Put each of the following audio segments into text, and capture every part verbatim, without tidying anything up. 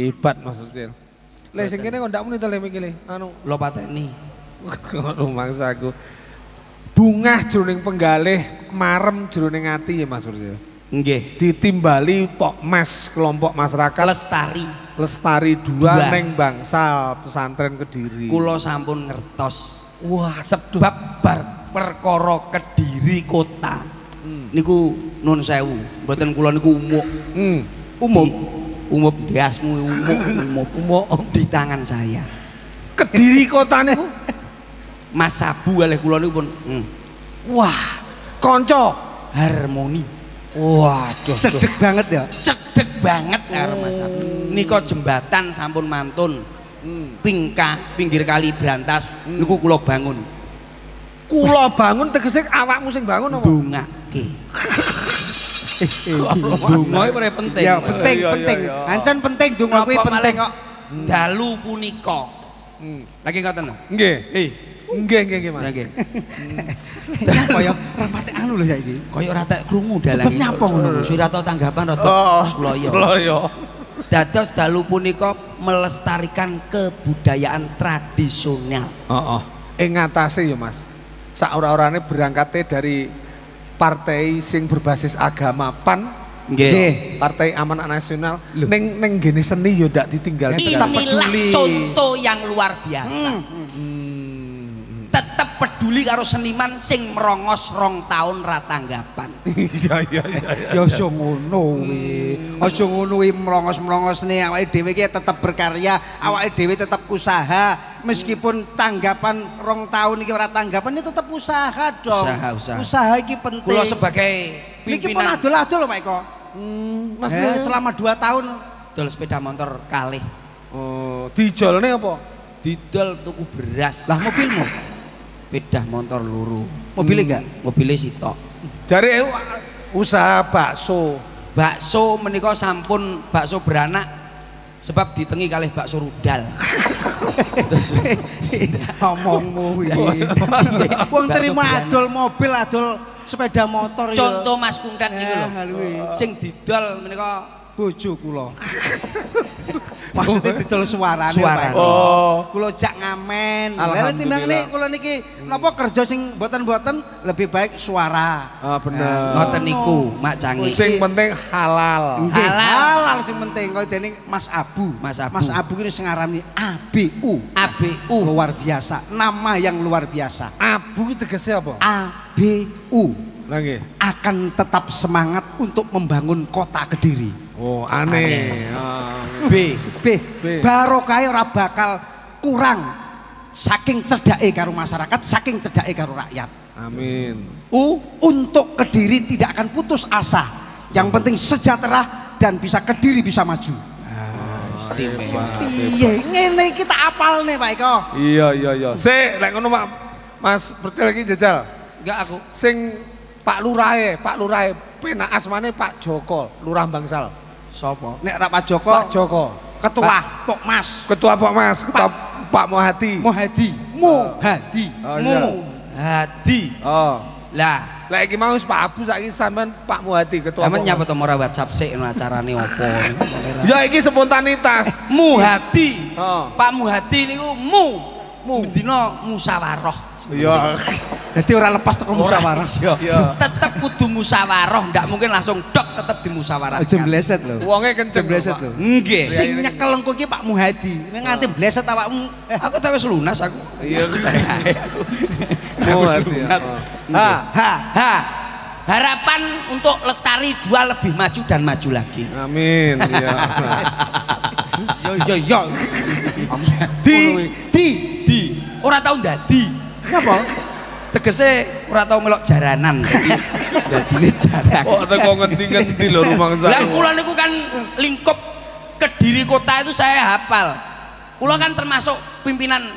Hebat maksudnya. Leh sing kene kok ndak muni teleh mikile. Anu lo pateni. Rumangsa aku. Bungah jroning penggalih, marem jroning ati ya Mas Percil. Nggih, ditimbali Pokmas kelompok masyarakat Lestari. Lestari dua neng Bangsal Pesantren Kediri. Kula sampun ngertos. Wah, sebab bar perkara Kediri kota. Hmm. Niku nun sewu, mboten kula niku umuk. Hmm. Umum. Di, Umop diasmu umop umop umop di tangan saya. Kediri kotane Mas Sabu oleh kula niku pun. Hmm. Wah, kanca harmoni. Wah, cedek banget ya. Cedek banget karo Mas Sabu. Nika jembatan sampun mantun. Hmm. Pingka pinggir kali Brantas hmm. niku kula bangun. Kula bangun tegese awakmu sing bangun apa? Dongake. Dungo itu penting. Ya penting, penting. Ancen penting dungo kuwi penting kok. Dalu punika. Lagi ngoten lho. Nggih. Nggih, nggih, nggih Mas. Nggih. Kaya rapate anu lho ya iki. Kaya ora tak krungu dalan. Sebab nyapa ngono lho, ora tau tanggapan rada sloyo. Sloyo. Dados dalu punika melestarikan kebudayaan tradisional. Heeh. Ing ngatasé ya Mas. Sak ora-orane berangkate dari partai sing berbasis agama PAN, nggih, Partai Amanat Nasional, neng neng gene seni yo ndak ditinggal. Tetap peduli. Contoh yang luar biasa. Hmm. Hmm. Tetap peduli karo seniman sing merongos rong tahun ratanggapan. Iya iya iya. Ya aja ngono kuwi. Aja ngono kuwi merongos-merongosne awake dhewe iki tetap berkarya, awake dhewe tetap usaha. Meskipun tanggapan rong tahun ini ora tanggapan ini tetap usaha dong. Usaha, usaha. Usaha ini penting. Kulo sebagai pimpinan. Ini pun adol-adol lho Pak Eko. Hmm, Mas eh. selama dua tahun. Dol sepeda motor kalih. Oh, dijolne apa? Didol tuku beras. Lah mobilmu? Sepeda motor luru. Mobilnya enggak? Hmm. Mobilnya sitok. Dari usaha bakso. Bakso menika sampun bakso beranak. Sebab ditengi kalih bakso rudal. Omongmu iki. Wong terima adol mobil, adol sepeda motor. Contoh Mas Kuntet niku lho. Sing didol menika bojo kula. Maksudnya didol suarane. Suarane. Oh, kula jak ngamen. Lah timbang nek kula niki napa kerja sing mboten-mboten lebih baik suara. Ah bener. Ngoten niku Mak Canggih. Sing penting halal. Halal sing penting kaya dene Mas Abu. Mas Abu. Mas Abu iki sing ngarani A B U. A B U luar biasa. Nama yang luar biasa. Abu tegese apa? A B U. Lagi. Akan tetap semangat untuk membangun kota Kediri. Oh aneh. aneh. B. B. B. Barokah ora bakal kurang saking cerdake karo masyarakat, saking cerdake karo rakyat. Amin. U. Untuk Kediri tidak akan putus asa. Yang penting sejahtera dan bisa Kediri bisa maju. Ah, istimewa. Iya, ngene iki tak apalne Pak Eko. Iya iya iya. Sik, lek ngono Pak Mas Percil lagi jajal. Enggak aku. Sing Pak Lurae, Pak Lurae, penak asmane Pak Joko, Lurah Bangsal. Sopo? Nek ra Pak Joko, Pak Joko, Ketua Pokmas, Ketua Pokmas, Ketua Pak, Pak Mohadi, Mohadi, Mohadi, oh, Mohadi. Oh, lah, lah iki mau Pak Abu saiki sampean Pak Mohadi Ketua. Sampeyan nyapa to ora WhatsApp sik ono acarane opo. Ya iki spontanitas. Eh, Mohadi. Oh. Pak Mohadi niku mu, mu dina musyawarah. Iya. Jadi orang lepas toko musyawarah. Iya. Tetep kudu musyawarah, ndak mungkin langsung dok tetep dimusyawarahkan. Aja bleset lho. Wonge kenceng bleset lho. Nggih. Sing nyekel engko iki Pak Muhadi. Nek nganti bleset awakmu. Aku ta wis lunas aku. Iya. Wis lunas. Ha. Ha. Harapan untuk Lestari dua lebih maju dan maju lagi. Amin. Iya. Yo yo yo. Di di di. Ora tau dadi. Ngapa? Tegese ora tau melok jaranan. Dadine jarang. Oh, teko ngendi-ngendi lho rumangsa. Lah kula niku kan lingkup Kediri kota itu saya hafal. Kula kan termasuk pimpinan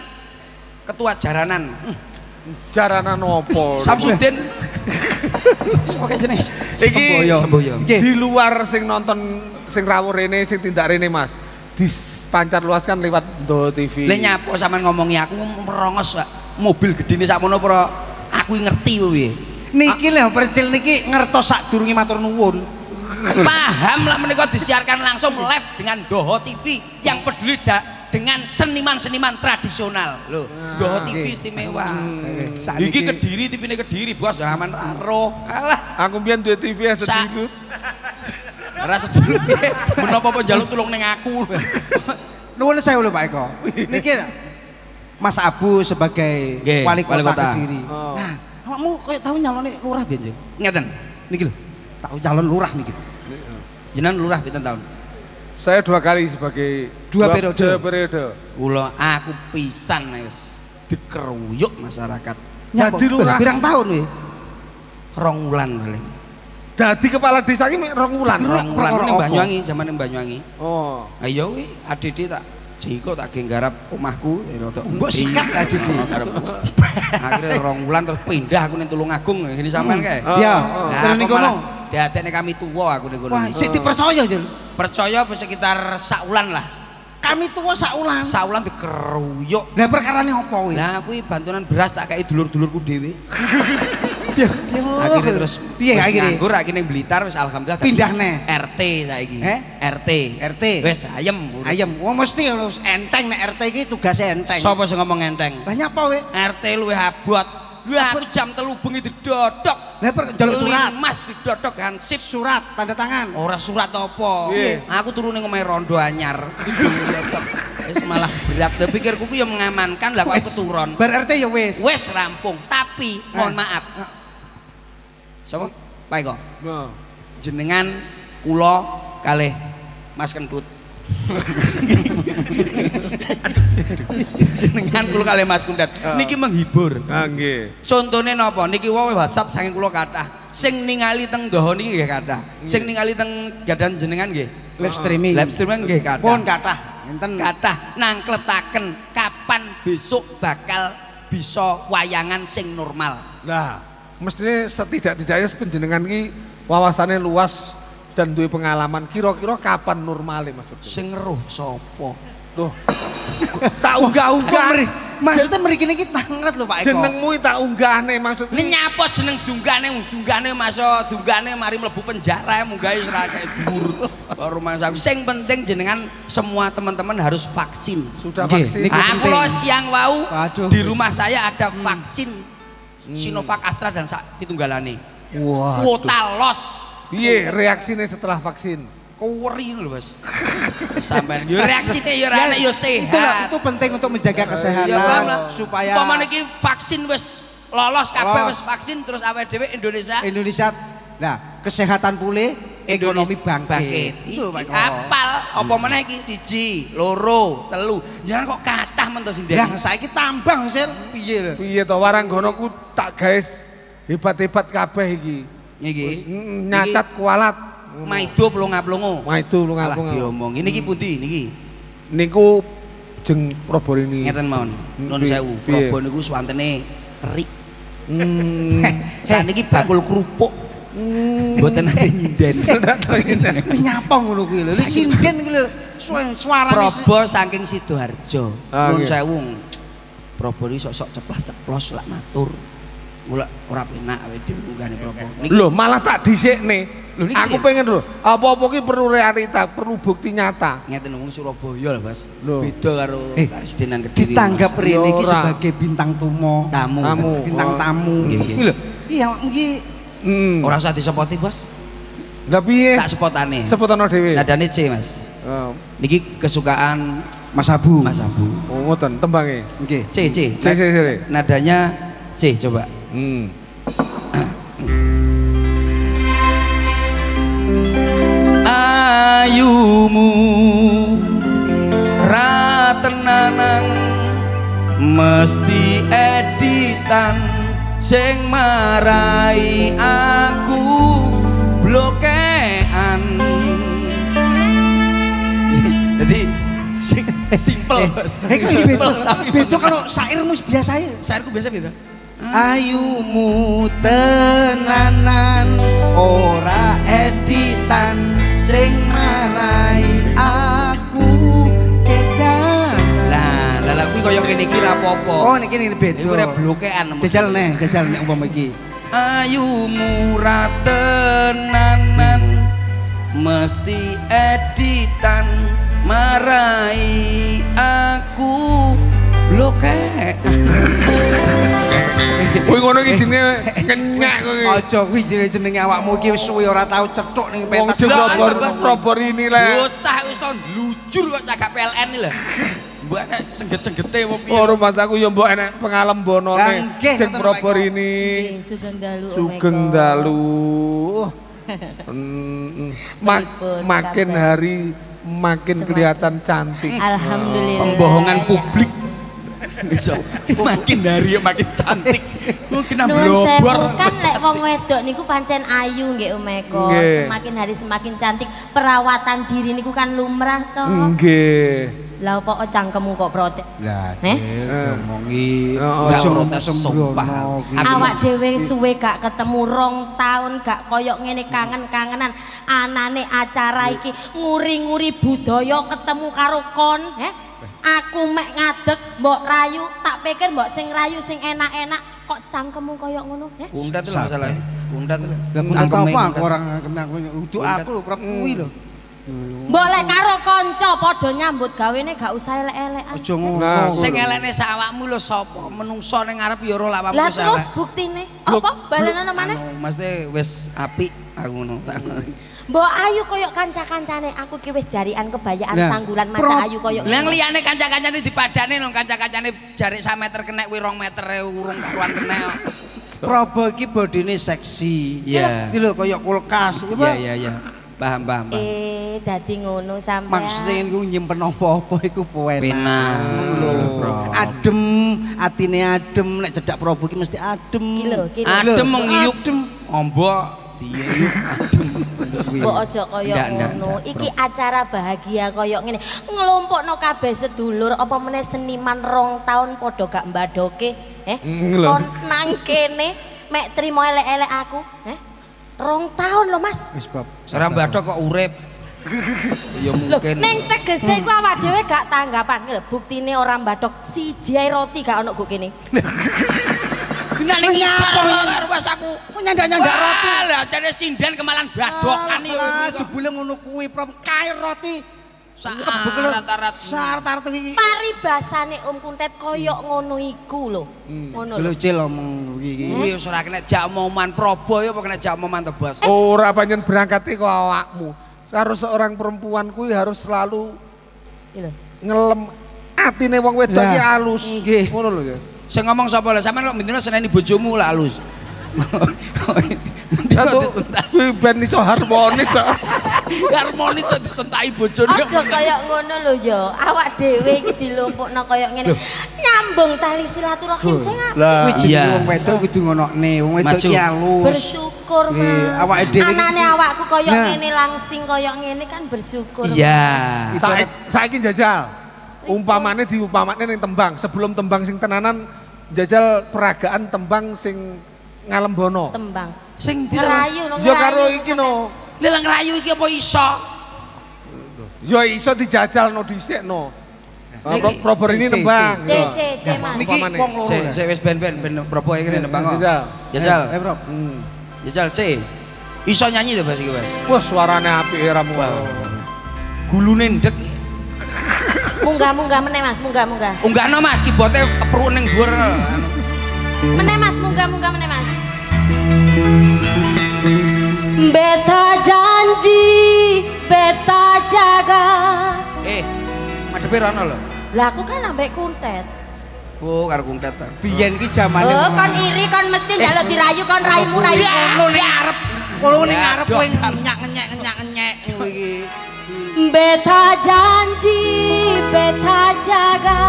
ketua jaranan. Jaranan opo? Samsudin. Oke sini. Iki di luar sing nonton sing rawuh rene sing tindak rene Mas. Dipancar luaskan lewat Do T V. Lah nyapo sampean ngomongi aku merongos, Pak. Mobil gede ini sakmono pro aku ngerti wae. Niki lho Percil niki ngertos sadurunge matur nuwun. Paham lah menika disiarkan langsung live dengan Doho T V yang peduli da, dengan seniman-seniman tradisional lho. Ah, Doho T V okay. Istimewa. Hmm. Okay. Iki Kediri T V-ne Kediri bos zaman roh. Alah, aku mbiyen duwe T V sedhiku. Ora sedhiku. Menapa pun njaluk tulung ning aku. Nuwun sewu lho Pak Eko. Niki Mas Abu sebagai Gye, wali kota, kota. Kediri. Oh. Nah, awakmu koyo tau nyalone lurah benjing. Ngeten. Niki lho. Tau calon lurah niki. Heeh. Jenengan lurah pinten tahun? Saya dua kali sebagai dua, dua periode. Dua periode. Kula aku pisan wis dikeruyuk masyarakat. Dadi lurah pirang tahun kuwi? Rong wulan paling. Dadi kepala desa iki rong wulan. Rong wulan ning Banyuwangi, zaman ning Banyuwangi. Oh. Ha iya kuwi A D D tak Jiko tak genggarap omahku, mbok sikat aja di akhirnya rong bulan terus pindah aku nih Tulungagung ini sampean kae. Iya. Terus niku no. Diatene kami tuwa aku niku. Wah, sik dipercaya, Jil. Percaya sekitar sak wulan lah. Kami tuwa sak wulan. Sak wulan dikeruyuk. Lah perkarane opo kuwi? Lah kuwi bantuan beras tak kei dulur-dulurku dhewe. Ya, akhirnya terus piye akhirnya? Nganggur akhirnya Blitar wis alhamdulillah pindah neh R T saiki. Eh? R T. R T. Wis ayem. Ayem. Wah mesti harus enteng nek R T iki tugasnya enteng. Sapa sing ngomong enteng? Lah nyapa we? R T luwih abot. Lah aku jam telu bengi didodok. Lah njaluk surat. Mas didodok hansip surat tanda tangan. Ora surat apa? Aku turune ngomah Rondo Anyar. Wis malah berat. Lah pikirku ku ya mengamankan lah kok aku turun. Bar R T ya wis. Wis rampung, tapi mohon maaf. Sapa? Pak Eko. Nah. Jenengan kula kalih Mas Kentut. Jenengan kula kalih Mas Kentut. Niki menghibur. Ha nggih. Contone napa? Niki wae WhatsApp saking kula kathah. Sing ningali teng Doho niki nggih kathah. Sing ningali teng Gadan jenengan nggih. Live streaming. Live streaming nggih kathah. Pun kathah. Enten kathah nangkletaken kapan besok bakal bisa wayangan sing normal. Lah mestinya setidak-tidaknya penjenengan ini wawasannya luas dan duwe pengalaman kira-kira kapan normalnya Mas Percil? Sing ngeruh sopo. Loh. Tak unggah-unggah. maksudnya merikini kita ngeret lho Pak Eko jenengmu tak unggahne maksudnya ini nyapa jeneng dunggane dunggane masuk dunggane mari mlebu penjara munggahnya seragam buru rumah sakit yang penting jenengan semua teman-teman harus vaksin sudah okay. Vaksin aku lo siang wau di rumah saya ada vaksin hmm. Sinovac Astra dan Pitunggalane kuota los iya reaksinya setelah vaksin worry lho Mas. Sampeyan yo reaksine yo ana yo sehat. Itu penting untuk menjaga kesehatan supaya umpamane iki vaksin wis lolos kabeh wis vaksin terus awake dhewe Indonesia. Indonesia. Nah, kesehatan pulih, ekonomi bangkit. Itu Pak. Apal apa meneh iki siji, loro, telu. Jangan kok kathah men to sing ndek. Lah saiki tambang sir piye lho. Piye to waranggonoku tak guys hebat-hebat kabeh iki. Niki nyacat kualat. Maido plonga-plongo. Maido plonga-plongo. Lah diomong. Niki pundi niki? Niku jeng Probolini. Ngeten mawon. Nuwun sewu. Probo niku swantene eri. Hmm. Saniki bakul kerupuk. Mboten ate nyinden. Nyapa ngono kuwi lho. Sinden kuwi lho. Suarane Probo saking Sidoarjo. Nuwun sewu. Probo iki sok-sok ceplas-ceplos lak matur. Mulak ora penak awake dhewe munggane Probo. Lho malah tak dhisikne. Loh, aku pengen lho, apa-apa ki perlu realita, perlu bukti nyata. Ngeten wong Surabaya lho, Mas. Beda karo Karesidenan Kediri. Ditanggap rene iki sebagai bintang tumo, tamu, tamu. Bintang tamu. Iki lho. Iya, iki ora usah disepoti, Bos. Lah piye? Tak sepotane. Sepotane dhewe. Dadane C, Mas. Heeh. Niki kesukaan Mas Abu. Mas Abu. Oh, ngoten tembange. Nggih. C, C. C, C, C. Nadanya C coba. Hmm. Ayumu ratenanan mesti editan sing marai aku blokean jadi simple simple betul kalau syairmu biasa ya syairku biasa beda ayumu tenanan ora editan sing marai aku kedan lah lah kuwi koyo ngene iki ra apa-apa oh niki ngene beda ora blokean jajalne jajalne umpama iki ayumu ra tenanan mesti editan marai aku blokean kuwi ngono iki jenenge kenyak kuwi. Aja kuwi jenenge awakmu iki wis suwe ora tau cethuk ning pentas. Robor ini lho. Bocah iso nglujur kok cagak P L N iki lho. Mbok enek sengget-senggete opo piye? Oh, rumahku yo mbok enek pengalem bonone sing robor ini. Sugeng dalu. Sugeng dalu. Makin hari makin kelihatan cantik. Alhamdulillah. Pembohongan publik makin dari makin cantik mungkin blobor kan lek wong wedok niku pancen ayu nggih Umeko semakin hari semakin cantik perawatan diri niku kan lumrah to nggih lha opo cangkemmu kok protes lha ngomongi aja protes sumpah awak dhewe suwe gak ketemu rong taun gak koyok ngene kangen-kangenan anane acara iki nguri-nguri budaya ketemu karo kon heh aku mek ngadeg mbok rayu tak pikir mbok sing rayu sing enak-enak kok cangkemmu koyo ngono ya kundat lho masalahe kundat lho cangkemmu aku ora aku udu aku lho prep kuwi lho mbok lek karo kanca padha nyambut gawene gak usah elek-elekan aja ngono sing elekne sak awakmu lho sapa menungso ning ngarep ya ora awakmu salah lha terus buktine apa balenan maneh mesti wis apik aku ngono Mbok Ayu koyok kanca-kancane aku ki wis jarikan kebayaan nah, sanggulan mata Ayu koyok. Lah liyane kanca-kancane dipadane nang kanca-kancane jarik satu meter kenek kuwi dua meter urung karuan kenek. Probo iki bodine seksi. Iya. Iki lho koyok kulkas. Iya iya iya. Paham paham. Eh dadi ngono sampean. Maksudine ku nyimpen apa-apa iku penak. Penak lho. Adem, atine adem nek cedak Probo iki mesti adem. Ki lho, ki lho. Adem ngiyup. Ombo mbok aja kaya ngono iki acara bahagia kaya ngene nglompokno kabeh sedulur apa meneh seniman rong taun padha gak mbadoke heh kon nang kene mek trimo elek-elek aku heh rong taun lho Mas wis bab ora mbadok kok urip Ya mungkin. Neng tegese ku awak dhewe gak tanggapan. Lho buktine ora mbathok siji ae roti gak ono go kene. Guna ning karo wes aku. Ku nyandak-nyandak roti. Lah jane sinden kemalan badhokan yo. Jebule ngono kuwi prom kae roti. Sartar tuwi. Paribasane Om Kuntet koyok ngono iku lho. Ngono lho. Lho Cil omong iki. Iya wis ora kena jak moman probo ya apa kena jak moman tebas. Ora pancen berangkate kok awakmu. Harus seorang perempuan kuwi harus selalu ngelem atine wong wedok iki alus. Nggih. Ngono lho ya. Sing ngomong sapa lho? Sampeyan kok bendina seneni bojomu lho alus. Satu kuwi ben iso harmonis kok. Harmonis iso disentai bojone. Aja kaya ngono lho ya. Awak dhewe iki dilumpukno kaya ngene. Nyambung tali silaturahim sing apik. Kuwi jenenge wong wedok kudu ngonokne. Wong wedok iki alus. Bersyukur, Mas. Awake dhewe. Anane awakku kaya ngene langsing kaya ngene kan bersyukur. Iya. Saiki jajal. Umpamane diumpamakne ning tembang, sebelum tembang sing tenanan jajal peragaan tembang sing Ngalembono. Tembang. Sing dirayu no. Ya karo iki no. Lah ngrayu iki apa iso? Ya iso dijajalno dhisikno. Proper ini nembang. C c c Mas. Niki wong loro. Sik sik wis ben-ben ben propo iki nembang kok. Jajal. Eh, Prof. Jajal C. Iso nyanyi to Mas iki, Mas. Wah, suarane apike ramu. Gulune ndek. Munggah-munggah meneh Mas, munggah-munggah. Unggahno Mas kibote kepruk ning dhuwur. Meneh Mas, munggah-munggah meneh Mas. Beta janji, beta jaga. Eh, madhepe rono lho. Lah aku kan ambek Kuntet. Oh, karo Kuntet. Biyen iki jamane. Oh, kon iri kon mesti njaluk dirayu kon raimu rayu. Ngono ning arep, ngono ning arep kowe nyak-nyak-nyak-nyak ngono iki. Beta janji, beta jaga.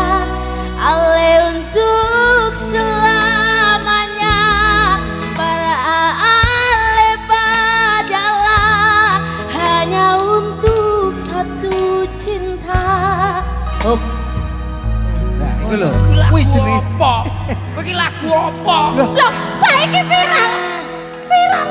Ale untuk selamanya para ale padalah hanya untuk satu cinta. Oh, nah itu loh. Wih jenis apa? Bagi lagu apa? Loh, saya ini viral, viral.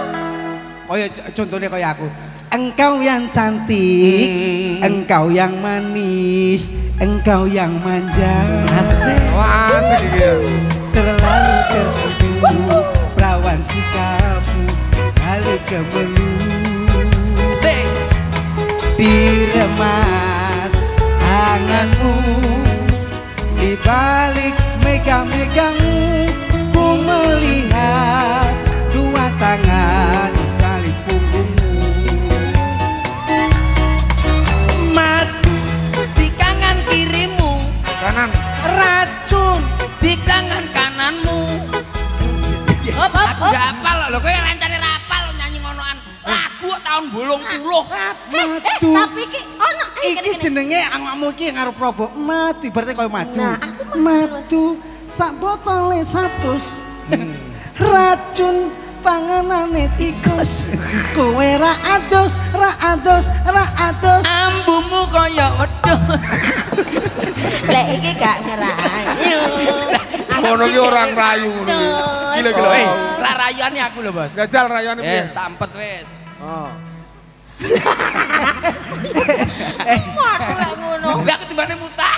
Oh ya, contohnya kayak aku. Engkau yang cantik, hmm. engkau yang manis, engkau yang manja. Asik. Wah, asik gitu. Terlalu tersipu, lawan sikapmu, balik ke belum. Asik. Diremas tanganmu, di balik megang-megangmu, ku melihat dua tangan. Kanan. Racun di tangan kananmu. Hop, hop, aku gak hafal loh, kowe rancane rapal loh nyanyi ngonoan. Lagu tahun bolong puluh. Madu. Tapi iki ono iki jenenge awakmu iki karo Probo. Madu berarti koyo madu. Nah, aku madu sak botole seratus. Racun panganane tikus. Kowe ra ados, ra ados, ra ados. Ambumu koyo wedhus. Lek iki gak ngerayu. Ngono ki orang rayu ngono. Gila gila. Eh, ra rayuane aku lho, Bos. Jajal rayuane piye? Wis tampet wis. Oh. Wah, ora ngono. Ndak ketibane mutah.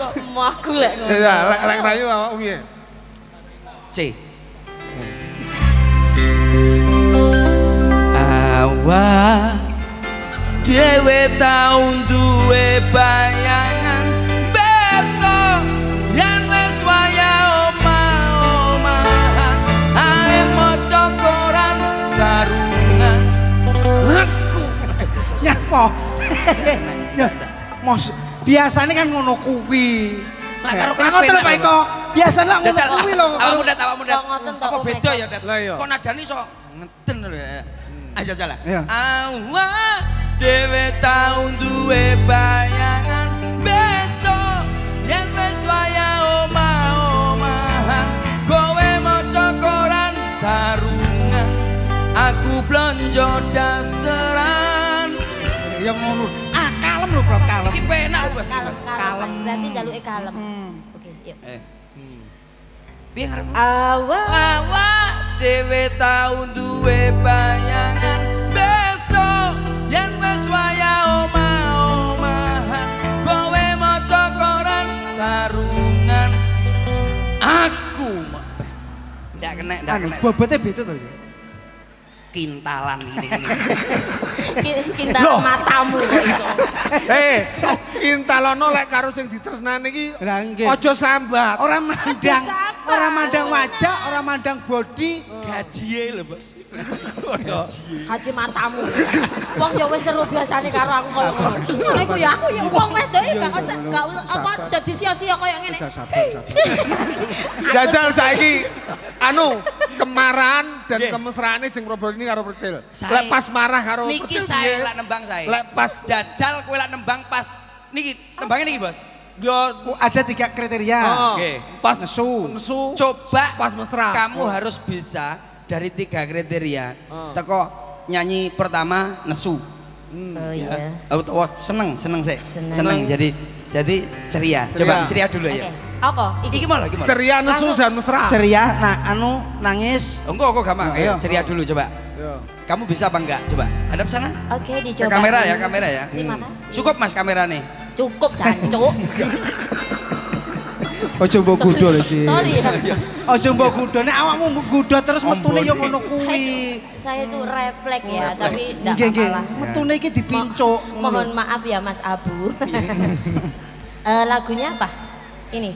Kok maku lek ngono. Ya, lek lek rayu awakmu piye? C. Awak dewe taun duwe bayangan besok yang wis waya omah-omahan ae maca koran sarungan aku nyapa mos biasane kan ngono kuwi lak karo kape lho Pak Eko biasane lak ngono kuwi lho aku ndak tahu mudet apa beda ya Det kok nadane iso ngeten lho aja jalan awak dewe taun duwe bayangan besok yang wis waya omah-omahan kowe maca koran sarungan aku blonjo dasteran ya ngono ah kalem lho Bro kalem iki penak lho Bos kalem berarti jaluke kalem oke yuk eh piye ngarepmu awak awak dewe taun duwe bayangan besok sarungan aku mepet. Ndak kena, ndak kena. Bobotnya beda tuh. Kintalan ini. Kintalan matamu iso. Eh, kintalano lek karo sing ditresnani iki aja sambat. Ora mandang, ora mandang wajah, ora mandang body, gajiye lho, Bos. Gaji matamu. Wong ya wis seru biasane karo aku koyo ngono. Iku ya aku ya wong wedok gak gak apa dadi sia-sia koyo ngene. Jajal saiki anu kemarahan dan kemesraane jeng Robo ini karo Percil. Lek pas marah karo Percil. Niki saya lek nembang saya. Lek pas jajal kowe lek nembang pas niki tembangnya niki, Bos. Ya ada tiga kriteria. Nggih. Pas nesu. Nesu. Coba pas mesra. Kamu harus bisa dari tiga kriteria. Teko nyanyi pertama nesu. Oh iya. Utawa seneng, seneng sik. Seneng. Jadi jadi ceria. Coba ceria dulu ya. Apa? Iki malah gimana? Ceria, nesu dan mesra. Ceria, nah anu nangis. Engko kok gampang. Ayo ceria dulu coba. Kamu bisa apa enggak? Coba. Hadap sana. Oke, dicoba. Ke kamera ya, kamera ya. Terima kasih. Cukup Mas kamera nih. Cukup jancuk. Ojo mbok gudho lho, Ci. Sorry. Ojo mbok gudho, nek awakmu gudho terus metune yo ngono kuwi. Saya itu refleks ya, tapi ndak apa-apa. Metune iki dipincuk. Mohon maaf ya Mas Abu. Eh lagunya apa? Ini.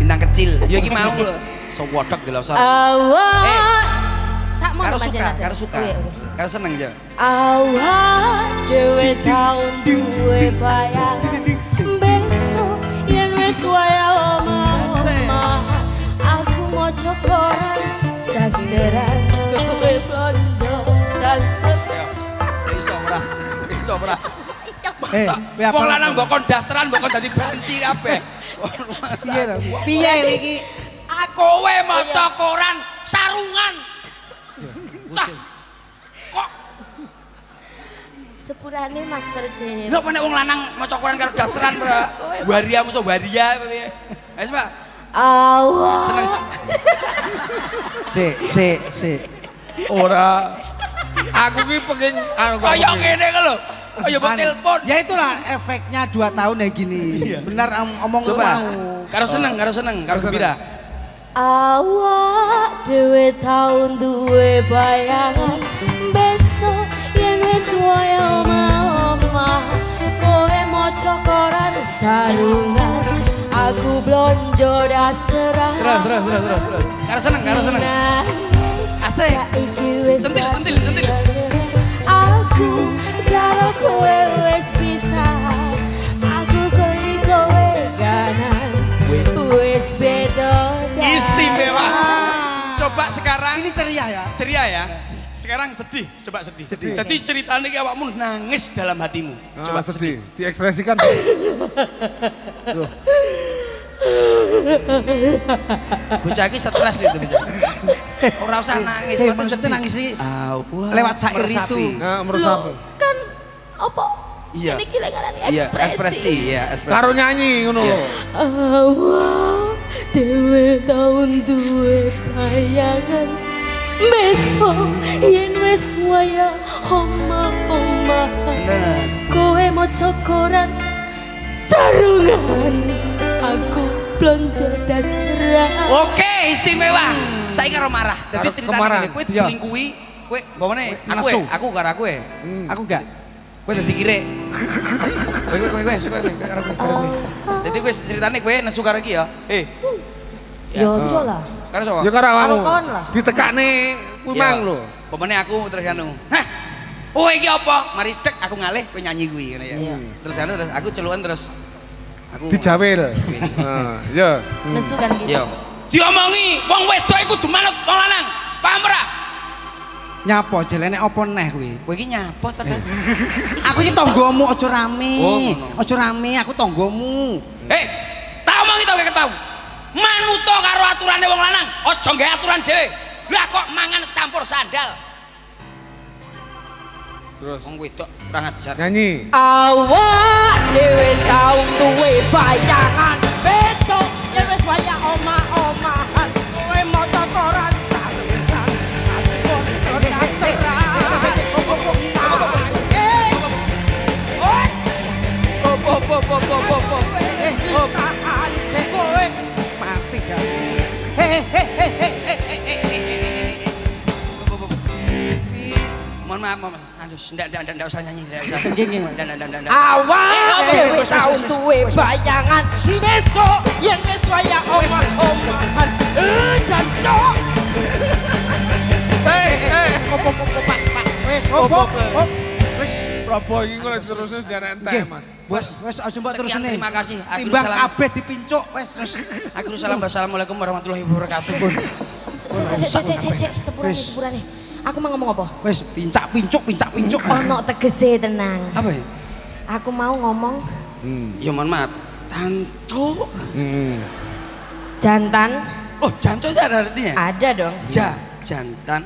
Bintang kecil. Yo iki mau lho. Sewodok delosor. Awak sakmu pancen. Karo suka. Karo seneng aja. Awak dhewe tau duwe bayangan besok yen wis waya omah. Aku mojo koran dasteran kowe blonjo daster. Iso ora? Iso ora? Masa wong lanang mbok kon dasteran mbok kon dadi banci kabeh. Piye to? Piye iki? Aku kowe mojo koran sarungan. Cah, kok sepurane Mas Percil. Lho panek wong lanang maca Quran karo dasteran pra. Waria musuh waria piye. Wis, Pak. Allah. Seneng. Sik, sik, sik. Ora aku ki pengen kaya ngene ki lho. Kaya mbok telepon. Ya itulah efeknya dua tahun ya gini. Benar omong lu mau. Karo seneng, karo seneng, karo gembira. Awak dhewe tau duwe bayangan besok yen wis waya omah-omah. Kowe maca koran sarungan, aku blonjo dasteran. Terus terus terus terus terus. Karo seneng, karo seneng. Asik. Sentil, sentil, sentil. Aku karo kowe wis pisah. Aku kowe kowe ganan. Wis beda. Istimewa. Coba sekarang ini ceria ya. Ceria ya. Sekarang sedih, coba sedih. Tadi ceritanya kayak awakmu nangis dalam hatimu. Coba sedih. Diekspresikan. Bocah iki stres itu. Ora usah nangis, maksudnya nangis sih. Lewat syair itu. Loh, kan apa? Ini gila kan ekspresi. Iya, ekspresi. Karo nyanyi ngono lho. Dewe tahun duwe bayangan besok yen wis waya omah-omah. Kowe maca koran sarungan, aku blonjo dasteran. Oke, istimewa. Saiki karo marah. Dadi ceritane kowe diselingkuhi, kowe mbomone aku aku karo kowe. Aku gak. Kowe dadi kirek. Kowe kowe kowe kowe karo kowe. Jadi gue ceritanya gue nesu karo iki ya. Eh. Ya ojo lah. Karo sapa? Ya karo awakmu. Ditekakne memang lho. Pemene aku terus anu. Hah. Oh iki apa? Mari tek aku ngalih kowe nyanyi kuwi ngene ya. Terus anu terus aku celukan terus. Aku dijawil. Heeh, ya. Nesu kan gitu. Ya. Diomongi wong wedok iku kudu manut wong lanang. Paham ora? Nyapa jelene apa neh kuwi? Kowe iki nyapa to kan? Aku iki tanggamu aja rame. Aja rame aku tanggamu. Eh, tak omongi to kek tau. Manuto karo aturane wong lanang, aja nggawe aturan dhewe. Lah kok mangan campur sandal. Terus wong wedok ora ngajar. Nyanyi. Awak dhewe tau duwe bayangan besok yen wis waya omah-omahan. Kowe moto koran salesan. Pop pop pop pop pop pop. wis ndak ndak ndak usah nyanyi ndak usah. Ndak ndak ndak. Awake tau duwe bayangan besok yen wis waya omah-omahan jancuk. Eh eh kopok-kopokan Pak. Wis obok. Wis probo iki kok terus-terus ndak entek, Mas. Wes wes aja mbok terusne. Terima kasih. Timbang kabeh dipincuk wes. Akhir salam wassalamualaikum warahmatullahi wabarakatuh. Sepurane sepurane. Aku mau ngomong apa? Wes pincak pincuk pincak pincuk. Ono tegese tenang. Apa ya? Aku mau ngomong. Hmm. Ya mohon maaf. Tanco. Hmm. Jantan. Oh, janco itu ada artinya? Ada dong. Ja, jantan.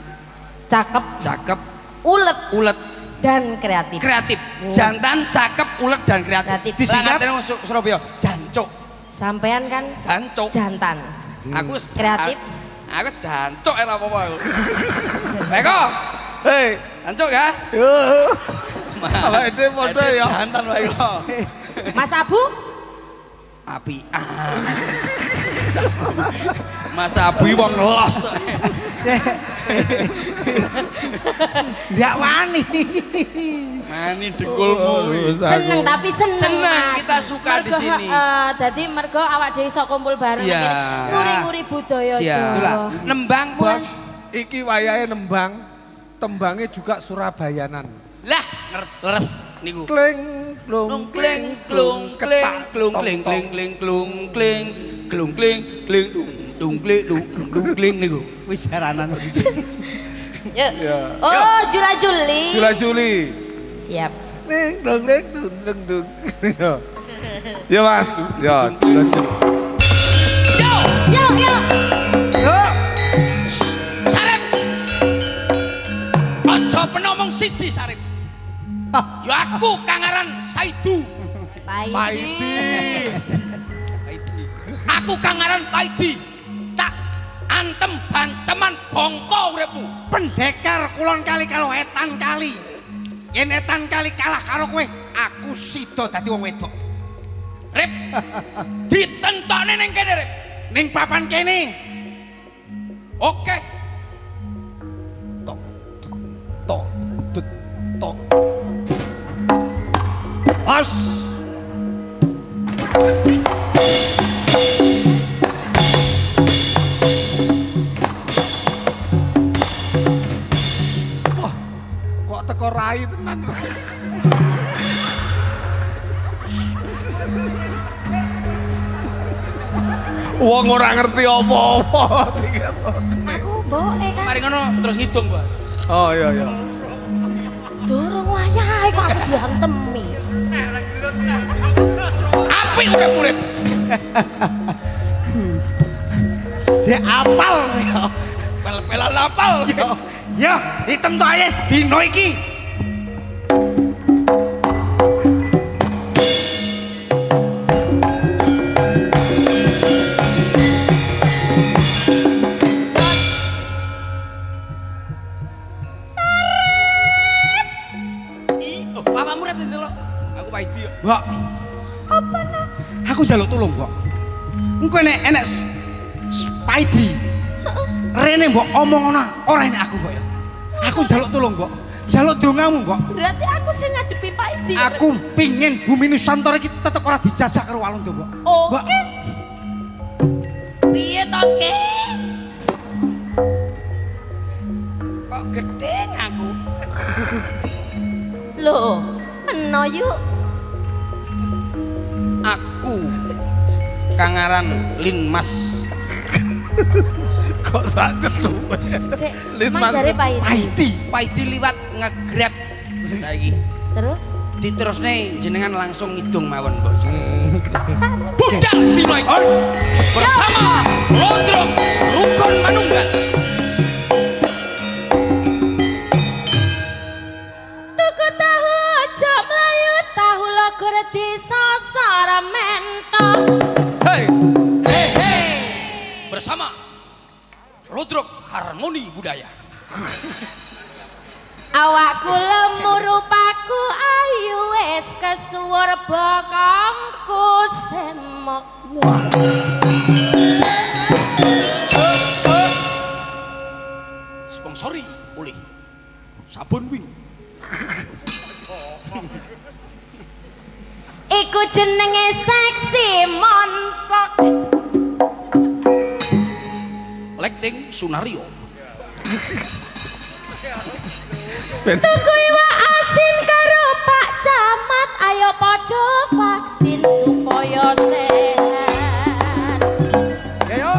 Cakep. Cakep. Ulet. Ulet. Dan kreatif. Kreatif. Jantan, cakep, ulet dan kreatif. Disingkat dengan Surabaya. Janco. Sampean kan? Janco. Jantan. Hmm. Aku kreatif. Aku jancuk era apa aku. Beko. Hei, jancuk ya? Yo. Awake dhewe padha ya. Jantan wae kok. Mas Abu? Api. Ah. Mas Abu wong los. Ndak wani. Mani dengkulmu. Seneng tapi seneng. Seneng kita suka di sini. Dadi mergo awak dhewe iso kumpul bareng iki. Nguri-nguri budaya Jawa. Nembang, Bos. Iki wayahe nembang, tembange juga Surabayanan. Lah, leres niku. Kling klung kling klung kling klung kling kling kling klung kling klung kling kling dung kling dung kling niku. Wis jaranan. Ya. Oh, Jula Juli. Jula Juli. Siap. Neng dong neng dong dong dong. Ya Mas. Ya. Yo yo yo. Yo. Sarip. Ojo penomong siji Sarip. Yo aku kangaran Saidu. Paidi. Paidi. Aku kangaran Paidi. Tak antem banceman bongko uripmu. Pendekar kulon kali kalau etan kali. Yen etan kali kalah karo kowe, aku sida dadi wong wedok. Rip, ditentokne ning kene, Rip. Ning papan kene. Oke. Tok. Tok. Tok. Pas. Kok rai tenan. Wong ora ngerti apa-apa. Aku boke kan. Mari ngono terus ngidung, Bos. Oh iya iya. Durung wayahe kok aku diantemi. Apik urip-urip. Si apal ya. Pel-pelan apal. Ya, hitam tuh aja dino iki. Mbok. Apa nak? Aku jaluk tolong, Mbok. Engko enek enek Spidey. Rene Mbok omong ngono ora enek aku, Mbok ya. Aku jaluk tolong, Mbok. Jaluk dongamu, Mbok. Berarti aku sing ngadepi Spidey. Aku pingin bumi Nusantara iki tetep ora dijajah karo walung to, Mbok. Oke. Piye to, Ki? Kok gede aku. Loh, eno yuk. Aku kangaran Lin Mas. Kok sakit tuh? Lin Mas Paiti, Paiti liwat ngegrab lagi. Terus? Diterus nih jenengan langsung hidung mawon bos. Budak Dino Ikon bersama Lodros Rukun Manunggal. Tuku tahu aja melayu tahu logur di sosor mentok. Hei, hei, hei, bersama Ludruk Harmoni Budaya. Awakku lemu rupaku ayu es kesuwur bokomku semok. Wah. Sponsori oleh Sabun Wing. Sunario. Tuku iwak asin karo Pak Camat, ayo podo vaksin supaya sehat. Ayo.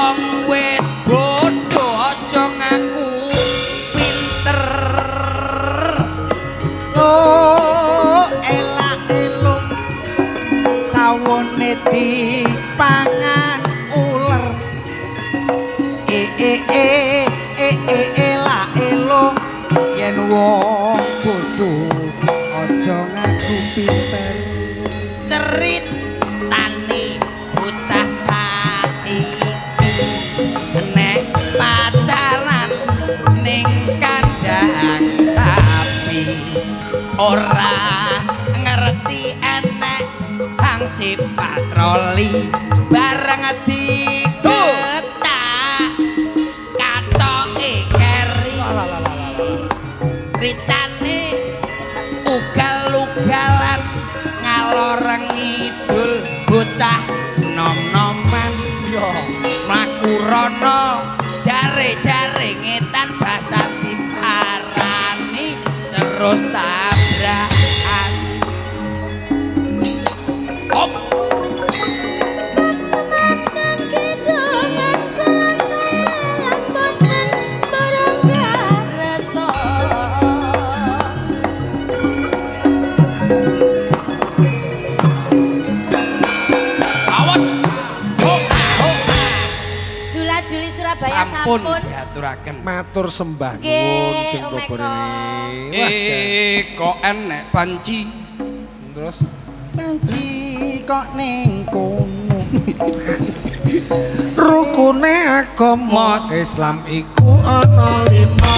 Wong e e e la elong yen wong bodho aja ngaku pinter ceritane bocah saiki nek pacaran ning kandang sapi ora ngerti enek hangsip patroli bareng diketak katoke keri ritane ugal-ugalan ngalor ngidul bocah nom-noman mlaku rono jare-jare ngetan basah diparani terus tabrakan op sampun diaturaken matur sembah nuwun cengkobone eh kok enek panci terus panci kok ning kono rukune agama Islam iku ana lima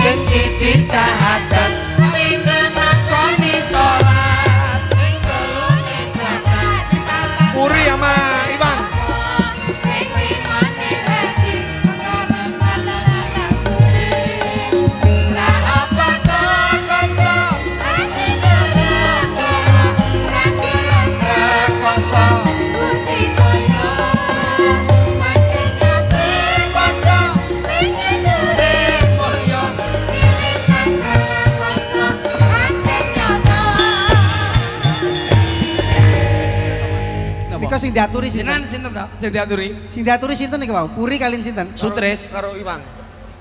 sing siji syahadat sing nglakoni salat sing kelune zakat puri ama sing diaturi sinten sinten ta sing diaturi sing diaturi sinten iki wau puri kalian sinten sutres karo iwang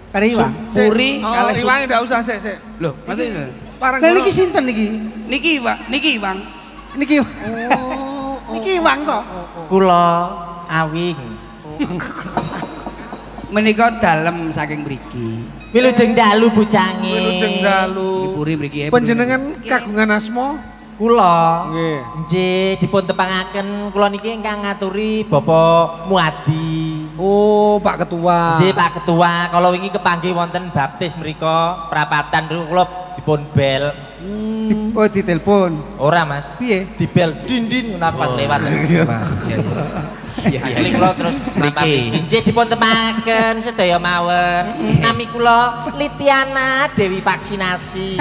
karo iwang puri kalian iwang ndak usah sik sik lho maksud separang lha niki sinten niki niki Pak niki iwang niki oh niki iwang to kula awing menika dalem saking mriki wilujeng dalu bucange wilujeng dalu puri mriki panjenengan kagungan asma kula nggih dipun tepangaken kula niki ingkang ngaturi Bapak Muadi. Oh, Pak Ketua. Nggih, Pak Ketua, kalau wingi kepanggih wonten baptis mriku prapatan kula dipun bel. Hmm. Oh, ditelepon. Ora, Mas. Piye? Dibel dindin nafas lewat. Iya, iya. Kula terus mriki. Nggih dipun tepangaken sedaya mawon. Nami kula Litiana Dewi Vaksinasi.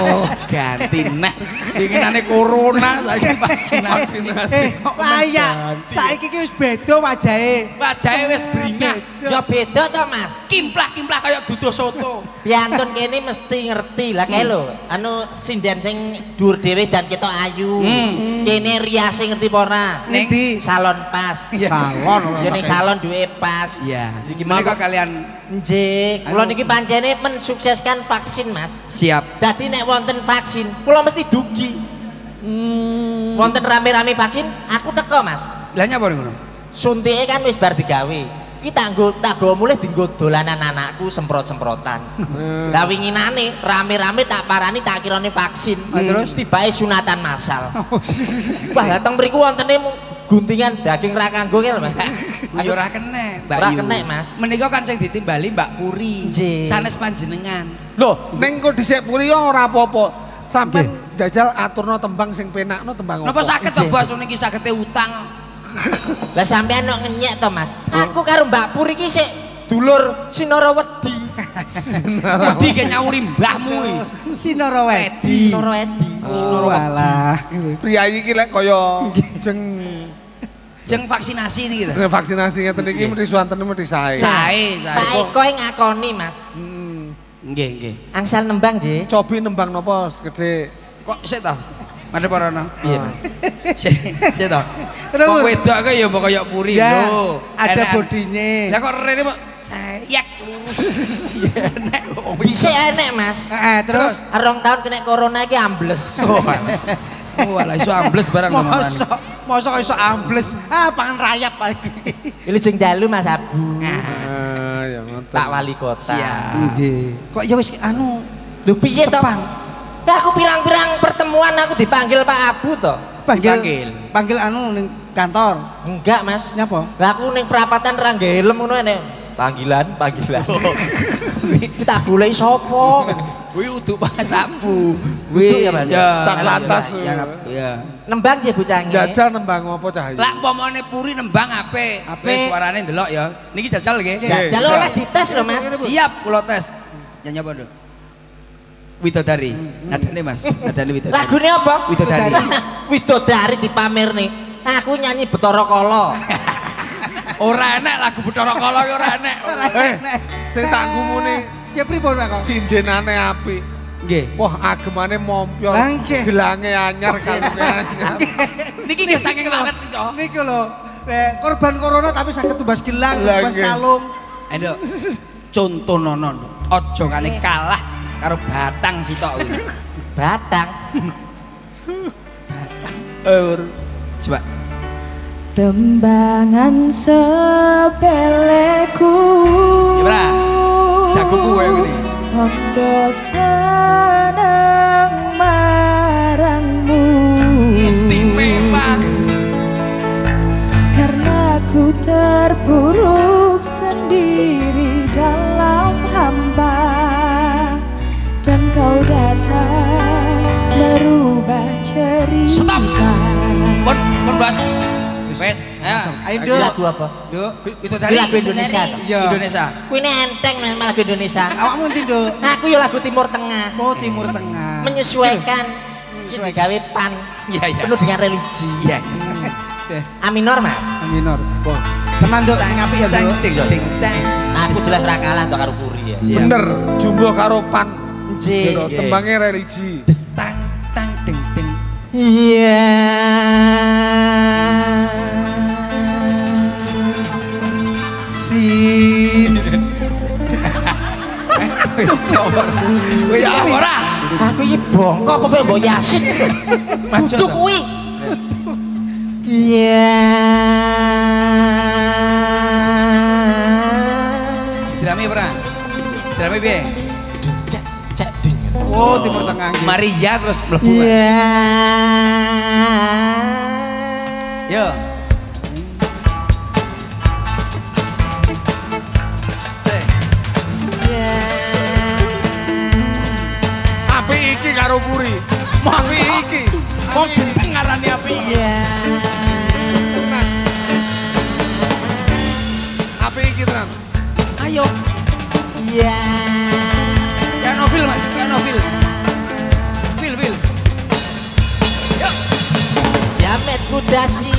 Oh, ganti neh. Dinginane corona saiki vaksinasi. Layak. Saiki iki wis beda wajahe. Wajahe wis bringah. Ya beda to, Mas. Kimplah-kimplah kaya duduh soto. Piantun kene mesti ngerti lah kae lho. Anu sinden sing dhuwur dhewe jan ketok ayu. Kene riase ngerti apa ora? Ning salon pas. Salon. Ya ning salon duwe pas. Ya. Iki menika kalian nggih, kula niki pancene mensukseskan vaksin, Mas. Siap. Dadi nek wonten vaksin, kula mesti dugi. Hmm. Wonten rame-rame vaksin, aku teko, Mas. Lah nyapa ngono? Suntike kan wis bar digawe. Iki tak nggo tak go mulih dienggo dolanan anakku semprot-semprotan. Lah winginane rame-rame tak parani tak kirane vaksin. Hmm. Terus tibae sunatan massal. Wah, dateng mriku wontene guntingan daging ra kanggo kene, Mas. Ayo ora kenek, Mbak. Ora kenek, Mas. Menika kan sing ditimbali Mbak Puri. Sanes panjenengan. Lho, ning kok dhisik Puri ora apa-apa. Sampeyan jajal aturno tembang sing penakno tembang. Napa saged to basune iki sagete utang. Lah sampeyan nok ngenyek to, Mas. Aku karo Mbak Puri iki sik dulur Sinara Wedi. Wedi ge nyawuri mbahmu iki. Sinara Wedi. Sinara Wedi. Sinara Wedi. Priyayi iki lek kaya jeng jeng vaksinasi nih gitu. Vaksinasi ngeten iki mesti suwanten mesti sae. Sae, sae. Pak Eko ngakoni, Mas. Heeh. Nggih, nggih. Angsal nembang, Ji. Cobi nembang napa gede? Kok sik ta? Mane parana. Piye, Mas? Sik, sik ta. Wong wedok kok ya kaya Puri lho. Ada bodine. Lah kok rene kok sayek lurus. Ya enek wong iki. Dhisik enek, Mas. Heeh, terus rong taun kena corona iki ambles. Walah iso ambles barang teman-teman. Mosok, mosok iso ambles. Ah, pangan rayap paling. Wilujeng dalu Mas Abu. Nah, ya. tak wali kota. Kok ya wis anu lho piye to? Lah aku pirang-pirang pertemuan aku dipanggil Pak Abu to. Panggil. Panggil anu ning kantor. Enggak, Mas. Nyapa? Lah aku ning perapatan ra nggelem ngono ene. Panggilan, panggilan. Kita golek sapa? Kuwi uduk Pak Sabu. Kuwi ya Mas. Sak lantas. Iya. Nembang nggih bocange. Jajal nembang apa cah iki? Lah umpamane Puri nembang apik. Apik suarane ndelok ya. Niki jajal nggih. Jajal oleh dites lho Mas. Siap kula tes. Nyanyi apa lho? Widodari. Nadane Mas. Nadane Widodari. Lagune apa? Widodari. Widodari dipamerne. Aku nyanyi Betara Kala. Ora enek lagu Betara Kala ya ora enek. Eh, sing tak ngumune ya pripun kok? Sindenane apik. Nggih. Wah, agemane mompyo. Gelange anyar kaluan. Niki nggih saking lalet to. Niku lho, korban corona tapi saged tumbas gelang, tumbas kalung. Ayo. Contonono. Aja kali kalah karo Batang sitok iki. Batang. Batang. Eur. Coba. Tembangan sepeleku. Gimana? Jago kowe ngene. Tondo seneng marangmu. Istimewa. Karena ku terpuruk sendiri dalam hamba dan kau datang merubah cerita. Stop. Pon pon bas. Wes, ayo do. Lagu apa? Do. Itu tadi lagu Indonesia toh. Indonesia. Kuwi enteng malah lagu Indonesia. Awakmu ndi do? Aku yo lagu Timur Tengah. Oh, Timur Tengah. Menyesuaikan cita gawe pan. Iya, iya. Penuh dengan religi. Iya. A minor, Mas. A minor. Bo. Tenan do sing apik ya do. Aku jelas ra kalah to karo Puri ya. Bener, jumbo karo pan. Nggih. Tembange religi. Tang tang ting ting. Iya. Aku ini bongkok apa yang boyasin untuk kui iya drama pernah drama be cek cek ding oh Timur Tengah Maria terus melebu iya yo karo Puri. Api iki. Wong genteng ngarani api iki. Api iki tenan. Ayo. Iya. Kayak novel Mas, kayak novel. Feel feel. Yo. Yamet kudasi,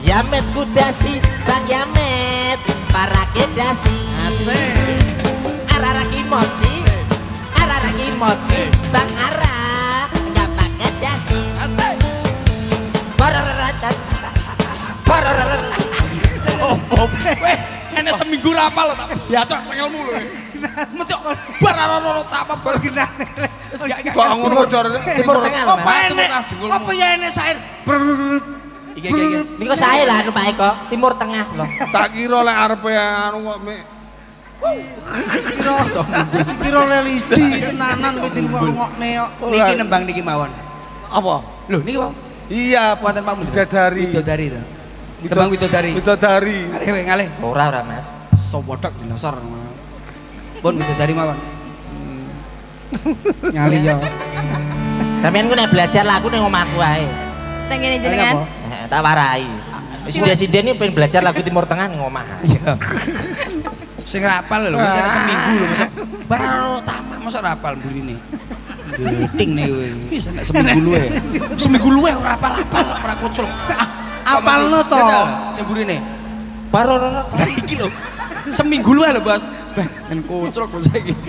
yamet kudasi, Bang Yamet, para kedasi. Asik. Araraki mochi. Arara kimochi, Bang Ara, enggak pakai dasi. Borororatan, borororatan. Oh, Bob, weh, hanya seminggu rapal loh, ya cok cengel mulu. Mesti borororatan apa bergerak nih? Bangun lo cor, Timur Tengah loh. Apa ini? Apa ya ini syair? Ini kok syair lah, Pak Eko, Timur Tengah loh. Tak kira oleh Arab ya, anu kok me. Kira religi tenanan kuwi ngok neok niki nembang niki mawon. Apa? Lho niki wae. Iya, wonten Pak Widodari. Widodari to. Tembang Widodari. Widodari. Ngalih we ngalih. Ora ora Mas. Sewodok dinosor. Pun Widodari mawon. Ngalih yo. Sampeyan ku nek belajar lagu ning omahku ae. Teng kene jenengan. Heeh, tak warai. Wis sinden-sinden iki pengen belajar lagu Timur Tengah ning omah. Iya. Sing rapal lho, wis ana seminggu lho, mosok baru tamak mosok rapal mburine. Geting nih kowe. Seminggu luwe. Seminggu luwe ora apal-apal, ora kucul. Apalno to? Sing mburine. Baru iki lho. Seminggu luwe lho, Bos. Ben kucul kok saiki.